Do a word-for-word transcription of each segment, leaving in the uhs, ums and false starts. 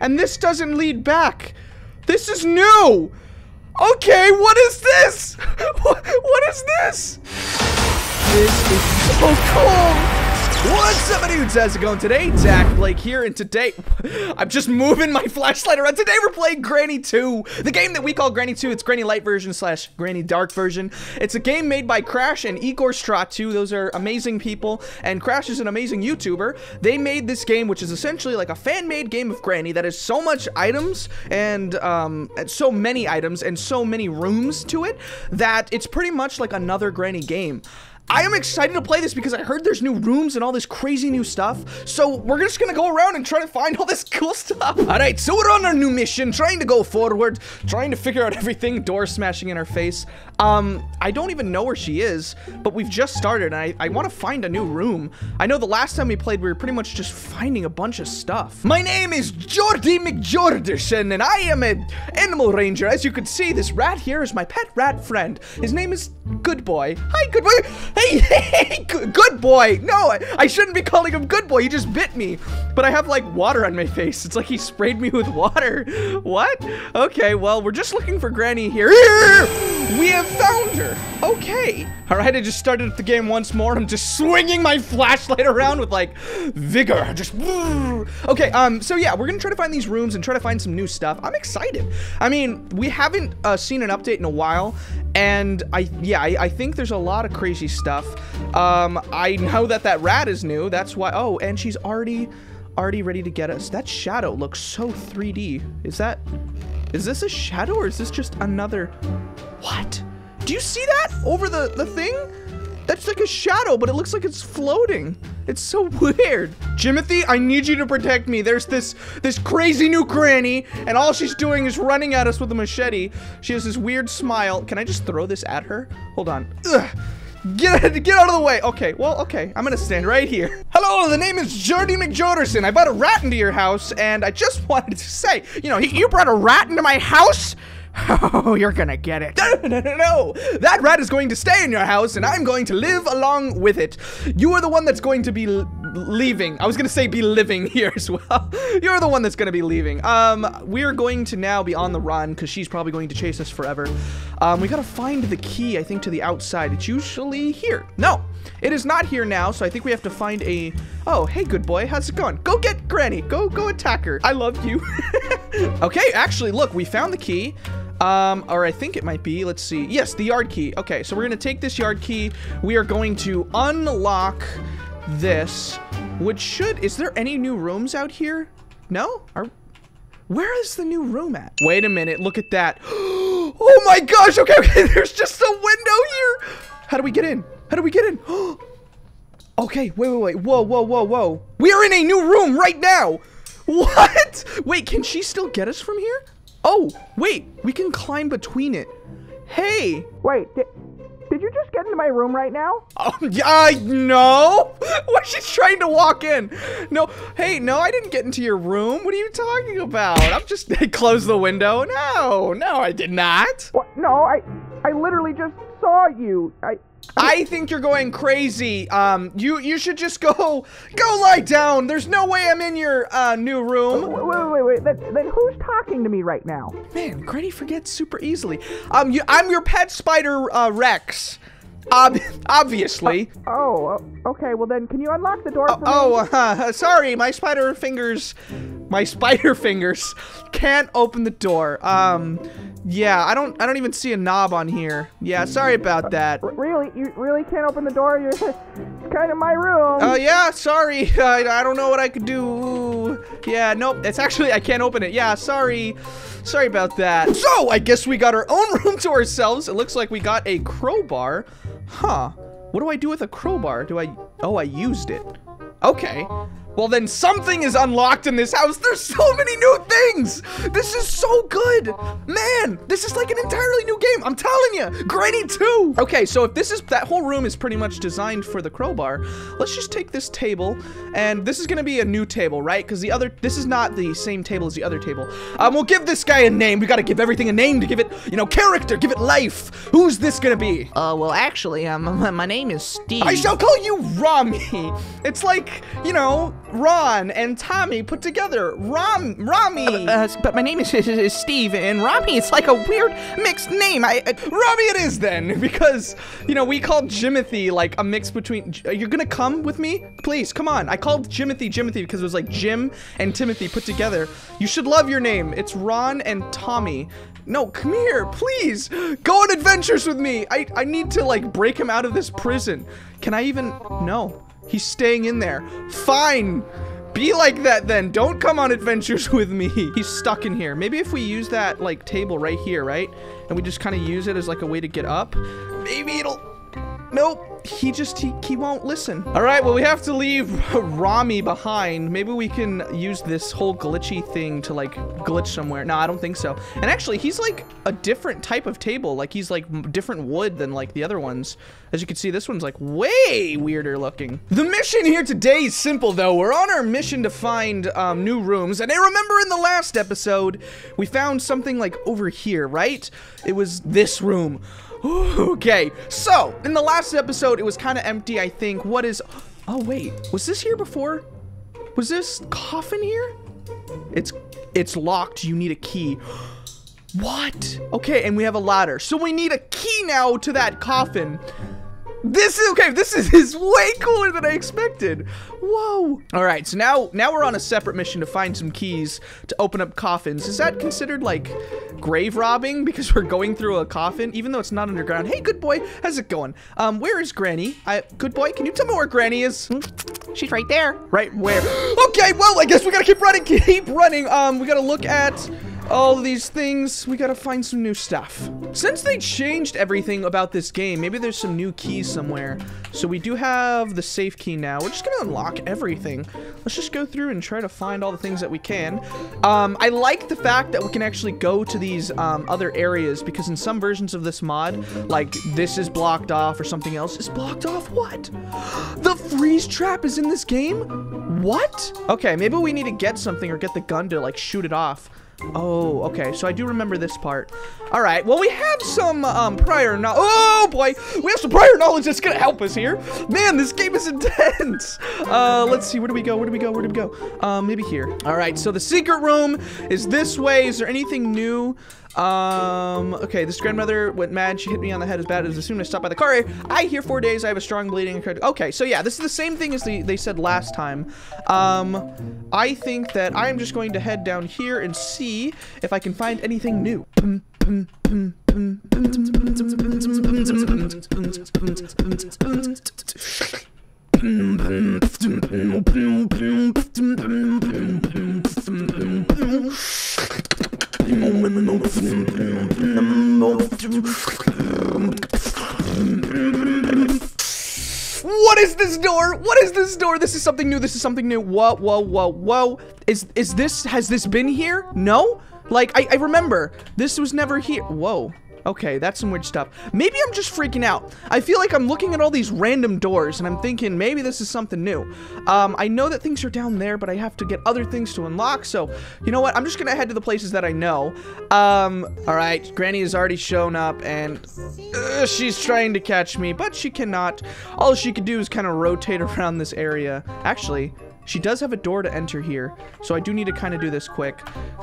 And this doesn't lead back. This is new. Okay, what is this? What, what is this? This is so cool. What's up, dudes? How's it going today? Zach Blake here, and today I'm just moving my flashlight around. Today we're playing Granny two, the game that we call Granny two. It's Granny Light version slash Granny Dark version. It's a game made by Crash and Igor Stratu. Those are amazing people, and Crash is an amazing YouTuber. They made this game, which is essentially like a fan-made game of Granny that has so much items and um, so many items and so many rooms to it that it's pretty much like another Granny game. I am excited to play this because I heard there's new rooms and all this crazy new stuff. So we're just gonna go around and try to find all this cool stuff. All right, so we're on our new mission, trying to go forward, trying to figure out everything, door smashing in our face. Um, I don't even know where she is, but we've just started and I, I wanna find a new room. I know the last time we played, we were pretty much just finding a bunch of stuff. My name is Jordy McJorderson and I am an animal ranger. As you can see, this rat here is my pet rat friend. His name is Goodboy. Hi, Goodboy. Hey, hey, Goodboy! No, I, I shouldn't be calling him Goodboy. He just bit me. But I have, like, water on my face. It's like he sprayed me with water. What? Okay, well, we're just looking for Granny here. We have found her. Okay. All right, I just started up the game once more. I'm just swinging my flashlight around with, like, vigor. Just, okay, um, so, yeah, we're going to try to find these rooms and try to find some new stuff. I'm excited. I mean, we haven't uh, seen an update in a while. And, I yeah, I, I think there's a lot of crazy stuff. Stuff. Um, I know that that rat is new. That's why. Oh, and she's already, already ready to get us. That shadow looks so three D. Is that, is this a shadow or is this just another? What? Do you see that over the the thing? That's like a shadow, but it looks like it's floating. It's so weird. Jimothy, I need you to protect me. There's this this crazy new granny, and all she's doing is running at us with a machete. She has this weird smile. Can I just throw this at her? Hold on. Ugh. Get, get out of the way. Okay, well, okay. I'm gonna stand right here. Hello, the name is Jordy McJorderson. I brought a rat into your house, and I just wanted to say, you know, he, you brought a rat into my house? Oh, you're gonna get it. No, no, no, no, that rat is going to stay in your house, and I'm going to live along with it. You are the one that's going to be leaving. I was gonna say be living here as well. You're the one that's gonna be leaving. Um, we're going to now be on the run because she's probably going to chase us forever. Um, we gotta find the key, I think, to the outside. It's usually here. No, it is not here now, so I think we have to find a... Oh, hey, good boy. How's it going? Go get Granny. Go, go attack her. I love you. Okay, actually, look, we found the key. Um, or I think it might be, let's see. Yes, the yard key. Okay, so we're gonna take this yard key. We are going to unlock this, which should... Is there any new rooms out here? No? Are, where is the new room at? Wait a minute, look at that. Oh my gosh, okay, okay, there's just a window here. How do we get in? How do we get in? Okay, wait, wait, wait, whoa, whoa, whoa, whoa. We are in a new room right now. What? Wait, can she still get us from here? Oh, wait, we can climb between it. Hey. Wait, did, did you just get into my room right now? Oh, uh, no. Well, she's trying to walk in. No, hey, no, I didn't get into your room. What are you talking about? I'm just, I closed the window. No, no, I did not. What? No, I, I literally just saw you. I... I think you're going crazy. Um, you you should just go go lie down. There's no way I'm in your uh, new room. Wait, wait, wait, wait. Then, then who's talking to me right now? Man, Granny forgets super easily. Um, you, I'm your pet spider, uh, Rex. Ob obviously. Uh, oh, okay. Well then, can you unlock the door for uh, me? Oh, uh, sorry, my spider fingers, my spider fingers can't open the door. Um, yeah, I don't, I don't even see a knob on here. Yeah, sorry about that. Uh, really, you really can't open the door? You're it's kind of my room. Oh uh, yeah, sorry. I, I don't know what I could do. Yeah, nope. It's actually I can't open it. Yeah, sorry. Sorry about that. So I guess we got our own room to ourselves. It looks like we got a crowbar. Huh. What do I do with a crowbar? Do I... Oh, I used it. Okay. Well, then something is unlocked in this house. There's so many new things. This is so good. Man, this is like an entirely new game. I'm telling you. Granny two. Okay, so if this is... That whole room is pretty much designed for the crowbar. Let's just take this table. And this is going to be a new table, right? Because the other... This is not the same table as the other table. Um, we'll give this guy a name. We got to give everything a name to give it, you know, character. Give it life. Who's this going to be? Uh, well, actually, um, my name is Steve. I shall call you Rami. It's like, you know... Ron and Tommy put together. Rom Rami. Uh, uh, but my name is, is, is Steve, and Rami is like a weird mixed name. I uh, Rami it is then, because you know we called Jimothy like a mix between. You're gonna come with me, please. Come on. I called Jimothy Jimothy because it was like Jim and Timothy put together. You should love your name. It's Ron and Tommy. No, come here, please. Go on adventures with me. I I need to like break him out of this prison. Can I even? No. He's staying in there. Fine. Be like that then. Don't come on adventures with me. He's stuck in here. Maybe if we use that like table right here, right? And we just kind of use it as like a way to get up. Maybe it'll... Nope. He just, he, he won't listen. All right, well, we have to leave Rami behind. Maybe we can use this whole glitchy thing to like glitch somewhere. No, I don't think so. And actually, he's like a different type of table. Like he's like different wood than like the other ones. As you can see, this one's like way weirder looking. The mission here today is simple though. We're on our mission to find um, new rooms. And I remember in the last episode, we found something like over here, right? It was this room. Okay, so in the last episode, it was kind of empty, I think. What is, oh wait, was this here before? Was this coffin here? It's, it's locked, you need a key. What? Okay, and we have a ladder. So we need a key now to that coffin. This is, okay, this is, is way cooler than I expected. Whoa. All right, so now now we're on a separate mission to find some keys to open up coffins. Is that considered like grave robbing because we're going through a coffin, even though it's not underground? Hey, good boy, how's it going? Um, where is Granny? I, good boy, can you tell me where Granny is? She's right there. Right where? Okay, well, I guess we gotta keep running, keep running. Um, we gotta look at all these things. We gotta find some new stuff. Since they changed everything about this game, maybe there's some new keys somewhere. So we do have the safe key now. We're just gonna unlock everything. Let's just go through and try to find all the things that we can. Um, I like the fact that we can actually go to these um, other areas, because in some versions of this mod, like this is blocked off or something else is blocked off. What? The freeze trap is in this game? What? Okay, maybe we need to get something or get the gun to like shoot it off. Oh, okay, so I do remember this part. All right, well, we have some um, prior knowledge. Oh, boy, we have some prior knowledge that's gonna help us here. Man, this game is intense. Uh, let's see, where do we go, where do we go, where do we go? Um, maybe here. All right, so the secret room is this way. Is there anything new? Um, okay, this grandmother went mad. She hit me on the head as bad as as soon as I stopped by the car. I hear four days. I have a strong bleeding. Okay, so yeah, this is the same thing as the, they said last time. Um, I think that I'm just going to head down here and see if I can find anything new. What is this door? What is this door? This is something new. This is something new. Whoa, whoa, whoa, whoa. Is is this, has this been here? No? Like, I, I remember. This was never here. Whoa. Okay, that's some weird stuff. Maybe I'm just freaking out. I feel like I'm looking at all these random doors and I'm thinking maybe this is something new. Um, I know that things are down there, but I have to get other things to unlock. So, you know what? I'm just gonna head to the places that I know. Um, all right, Granny has already shown up and uh, she's trying to catch me, but she cannot. All she can do is kind of rotate around this area. Actually, she does have a door to enter here, so I do need to kind of do this quick.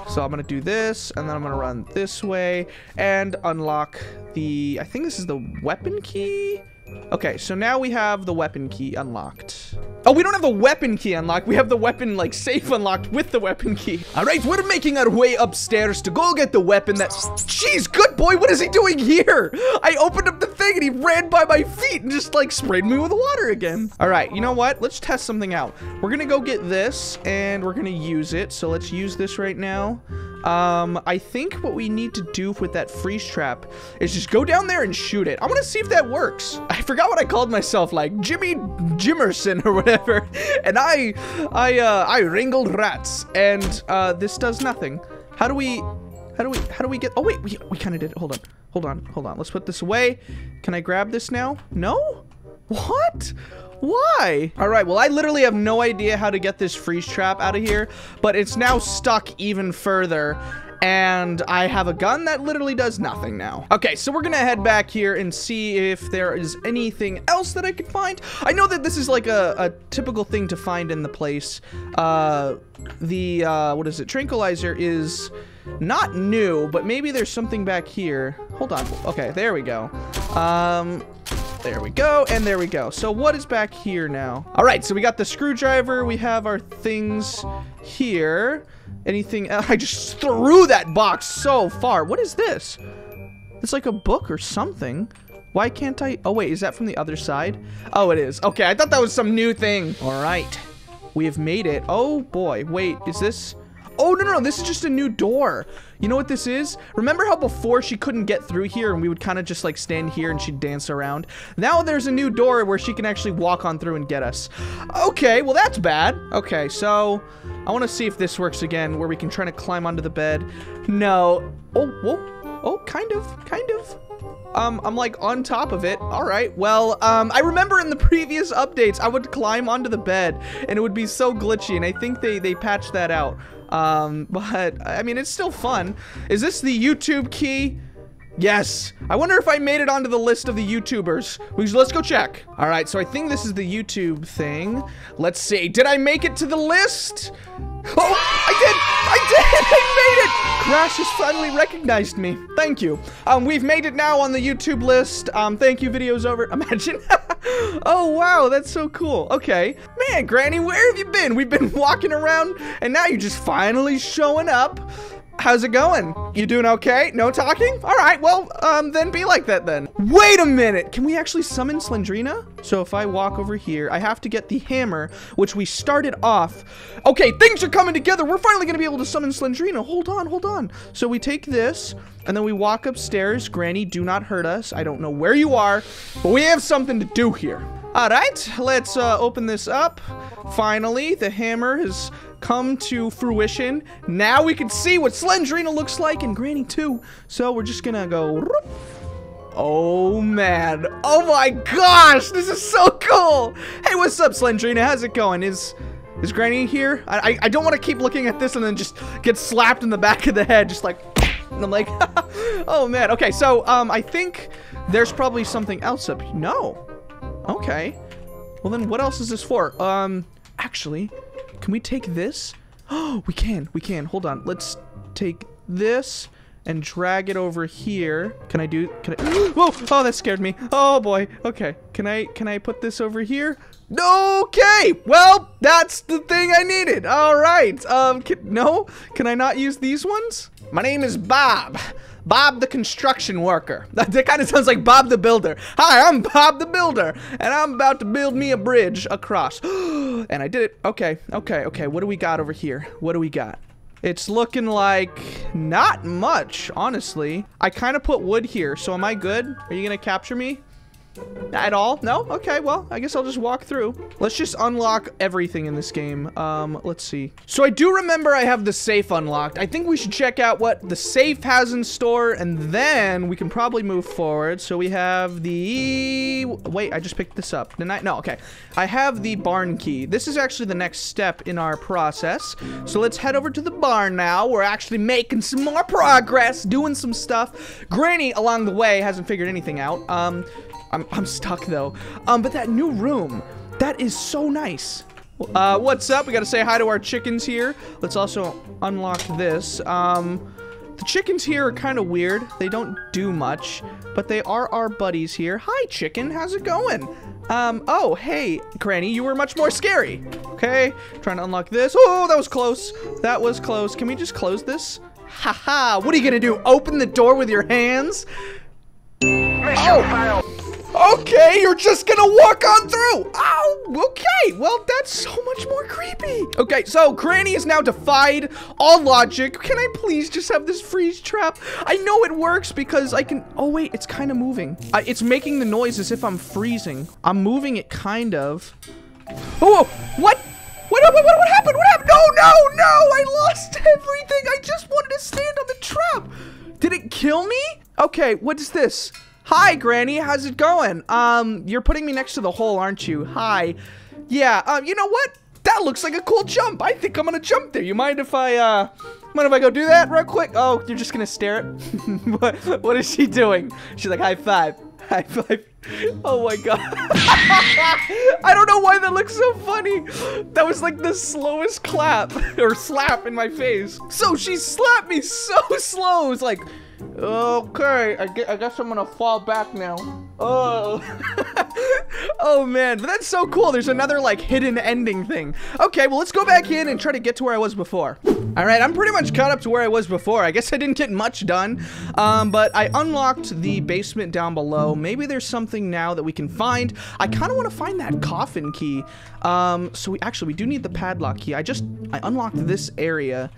So I'm gonna do this, and then I'm gonna run this way and unlock the, I think this is the weapon key? Okay, so now we have the weapon key unlocked. Oh, we don't have the weapon key unlocked. We have the weapon, like, safe unlocked with the weapon key. All right, we're making our way upstairs to go get the weapon that... Jeez, good boy, what is he doing here? I opened up the thing and he ran by my feet and just, like, sprayed me with water again. All right, you know what? Let's test something out. We're gonna go get this and we're gonna use it. So let's use this right now. Um, I think what we need to do with that freeze trap is just go down there and shoot it. I want to see if that works. I forgot what I called myself, like Jimmy Jimmerson or whatever. And I, I, uh, I wrangled rats. And uh, this does nothing. How do we, how do we, how do we get? Oh wait, we we kind of did it. Hold on, hold on, hold on. Let's put this away. Can I grab this now? No. What? Why? All right, well, I literally have no idea how to get this freeze trap out of here, but it's now stuck even further. and I have a gun that literally does nothing now. Okay, so we're gonna head back here and see if there is anything else that I can find. I know that this is like a, a typical thing to find in the place. Uh, the, uh, what is it? Tranquilizer is not new, but maybe there's something back here. Hold on. Okay, there we go. Um... There we go, and there we go. So what is back here now? All right, so we got the screwdriver. We have our things here. Anything else? I just threw that box so far. What is this? It's like a book or something. Why can't I? Oh, wait, is that from the other side? Oh, it is. Okay, I thought that was some new thing. All right, we have made it. Oh, boy, wait, is this? Oh, no, no, no, this is just a new door. You know what this is? Remember how before she couldn't get through here and we would kind of just like stand here and she'd dance around? Now there's a new door where she can actually walk on through and get us. Okay, well, that's bad. Okay, so I want to see if this works again where we can try to climb onto the bed. No. Oh, whoa. Oh, kind of, kind of. Um, I'm like on top of it. All right, well, um, I remember in the previous updates, I would climb onto the bed and it would be so glitchy, and I think they, they patched that out. Um, but, I mean, it's still fun. Is this the YouTube key? Yes. I wonder if I made it onto the list of the YouTubers. Let's go check. All right, so I think this is the YouTube thing. Let's see. Did I make it to the list? Oh, I did! I did! I made it! Crash has finally recognized me. Thank you. Um, we've made it now on the YouTube list. Um, thank you, video's over. Imagine. Oh, wow, that's so cool. Okay. Man, Granny, where have you been? We've been walking around, and now you're just finally showing up. How's it going? You doing okay? No talking? All right, well, um, then be like that then. Wait a minute, can we actually summon Slendrina? So if I walk over here, I have to get the hammer, which we started off. Okay, things are coming together. We're finally gonna be able to summon Slendrina. Hold on, hold on. So we take this, and then we walk upstairs. Granny, do not hurt us. I don't know where you are, but we have something to do here. All right, let's uh, open this up. Finally, the hammer has come to fruition. Now we can see what Slendrina looks like and Granny too. So we're just gonna go. Oh man, oh my gosh, this is so cool. Hey, what's up, Slendrina? How's it going? Is is Granny here? I, I, I don't wanna keep looking at this and then just get slapped in the back of the head, just like, and I'm like, oh man. Okay, so um, I think there's probably something else up here. No, okay. Well then what else is this for? Um, actually, can we take this? Oh, we can, we can. Hold on, let's take this and drag it over here. Can I do, can I, whoa, oh, that scared me. Oh boy, okay. Can I, can I put this over here? Okay, well, that's the thing I needed. All right, um, can, no, can I not use these ones? My name is Bob. Bob the construction worker. That kind of sounds like Bob the Builder. Hi, I'm Bob the Builder, and I'm about to build me a bridge across. And I did it. Okay, okay, okay. What do we got over here? What do we got? It's looking like not much, honestly. I kind of put wood here, so am I good? Are you gonna capture me? At all? No? Okay, well, I guess I'll just walk through. Let's just unlock everything in this game. Um, let's see. So I do remember I have the safe unlocked. I think we should check out what the safe has in store, and then we can probably move forward. So we have the... Wait, I just picked this up. Didn't I? No, okay. I have the barn key. This is actually the next step in our process. So let's head over to the barn now. We're actually making some more progress, doing some stuff. Granny, along the way, hasn't figured anything out. Um... I'm, I'm stuck though. Um, but that new room, that is so nice. Uh, what's up? We gotta say hi to our chickens here. Let's also unlock this. Um, the chickens here are kind of weird. They don't do much, but they are our buddies here. Hi, chicken. How's it going? Um, oh, hey, Granny, you were much more scary. Okay, trying to unlock this. Oh, that was close. That was close. Can we just close this? Haha, what are you gonna do? Open the door with your hands? Oh. Okay, you're just gonna walk on through. Oh, okay. Well, that's so much more creepy. Okay, so Granny has now defied all logic. Can I please just have this freeze trap? I know it works because I can... Oh, wait, it's kind of moving. Uh, it's making the noise as if I'm freezing. I'm moving it kind of. Oh, what? What, what, what, what happened? What happened? No, no, no. I lost everything. I just wanted to stand on the trap. Did it kill me? Okay, what is this? Hi, Granny, how's it going? Um, you're putting me next to the hole, aren't you? Hi. Yeah, um, you know what? That looks like a cool jump. I think I'm gonna jump there. You mind if I, uh, Mind if I go do that real quick? Oh, you're just gonna stare at what, what is she doing? She's like, high five. High five. Oh my god. I don't know why that looks so funny. That was like the slowest clap or slap in my face. So she slapped me so slow. It's like, okay, I guess I'm gonna fall back now. Oh. Oh man, but that's so cool. There's another like hidden ending thing. Okay, well let's go back in and try to get to where I was before. All right, I'm pretty much caught up to where I was before. I guess I didn't get much done, um, but I unlocked the basement down below. Maybe there's something now that we can find. I kind of want to find that coffin key. Um, so we actually, we do need the padlock key. I just, I unlocked this area.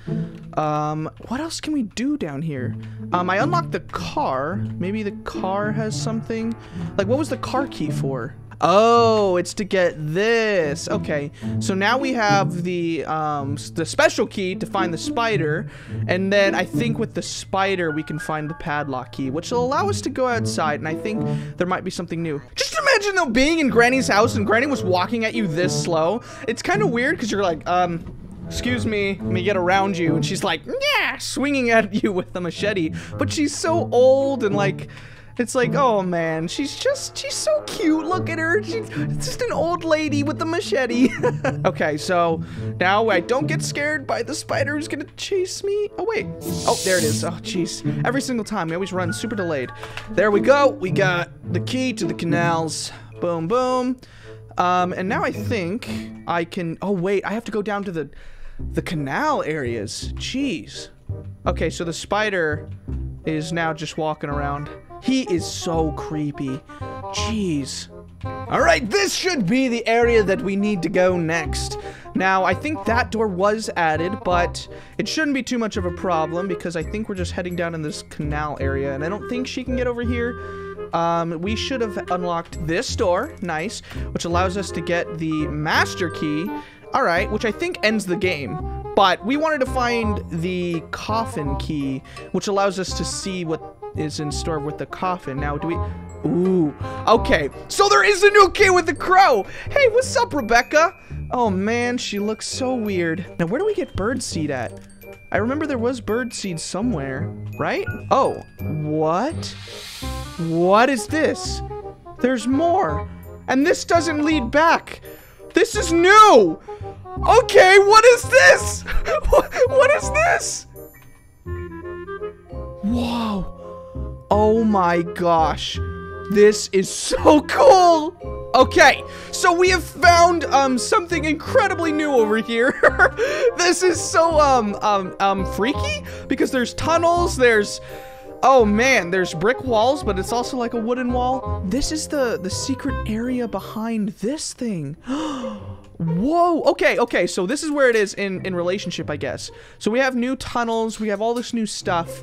Um, what else can we do down here? Um, I unlocked the car. Maybe the car has something. Like, what was the car key for? Oh, it's to get this. Okay, so now we have the um, the special key to find the spider, and then I think with the spider we can find the padlock key, which will allow us to go outside, and I think there might be something new. Just imagine though being in Granny's house and Granny was walking at you this slow. It's kind of weird because you're like, um, excuse me, let me get around you, and she's like, yeah, swinging at you with the machete, but she's so old and like... It's like, oh man, she's just, she's so cute. Look at her. She's just an old lady with a machete. Okay, so now I don't get scared by the spider who's gonna chase me. Oh, wait. Oh, there it is. Oh, jeez. Every single time, we always run super delayed. There we go. We got the key to the canals. Boom, boom. Um, and now I think I can, oh, wait. I have to go down to the, the canal areas. Jeez. Okay, so the spider is now just walking around. He is so creepy. Jeez. All right, this should be the area that we need to go next. Now, I think that door was added, but it shouldn't be too much of a problem because I think we're just heading down in this canal area, and I don't think she can get over here. Um, we should have unlocked this door, nice, which allows us to get the master key. All right, which I think ends the game. But we wanted to find the coffin key, which allows us to see what is in store with the coffin. Now, do we... Ooh. Okay. So there is a new key with the crow. Hey, what's up, Rebecca? Oh, man. She looks so weird. Now, where do we get birdseed at? I remember there was birdseed somewhere, right? Oh. What? What is this? There's more. And this doesn't lead back. This is new. Okay, what is this? What is this? Whoa. Oh my gosh. This is so cool. Okay, so we have found um, something incredibly new over here. This is so um, um, um, freaky because there's tunnels, there's... Oh man, there's brick walls, but it's also like a wooden wall. This is the, the secret area behind this thing. Whoa, okay, okay, so this is where it is in, in relationship, I guess. So we have new tunnels, we have all this new stuff.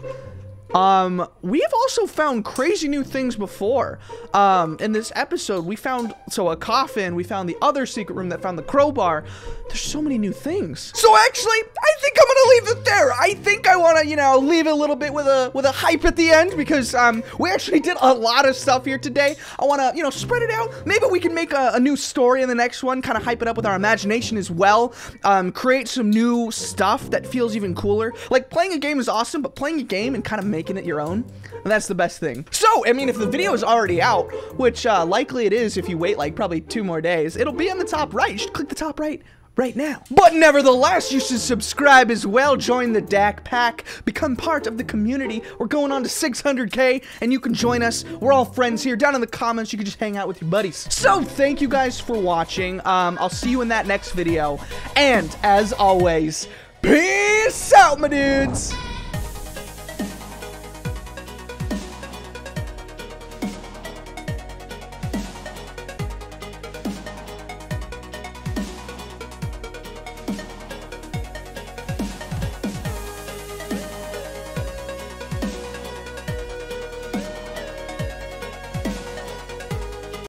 Um, we have also found crazy new things before. Um, in this episode, we found, so a coffin, we found the other secret room that found the crowbar. There's so many new things. So actually, I think I'm gonna leave it there. I think I wanna, you know, leave it a little bit with a, with a hype at the end because, um, we actually did a lot of stuff here today. I wanna, you know, spread it out. Maybe we can make a, a new story in the next one, kind of hype it up with our imagination as well. Um, create some new stuff that feels even cooler. Like playing a game is awesome, but playing a game and kind of making it your own, and that's the best thing. So, I mean, if the video is already out, which uh, likely it is if you wait like probably two more days, it'll be on the top right. You should click the top right right now. But nevertheless, you should subscribe as well. Join the Dakpack. Become part of the community. We're going on to six hundred K, and you can join us. We're all friends here. Down in the comments, you can just hang out with your buddies. So, thank you guys for watching. Um, I'll see you in that next video. And, as always, peace out, my dudes!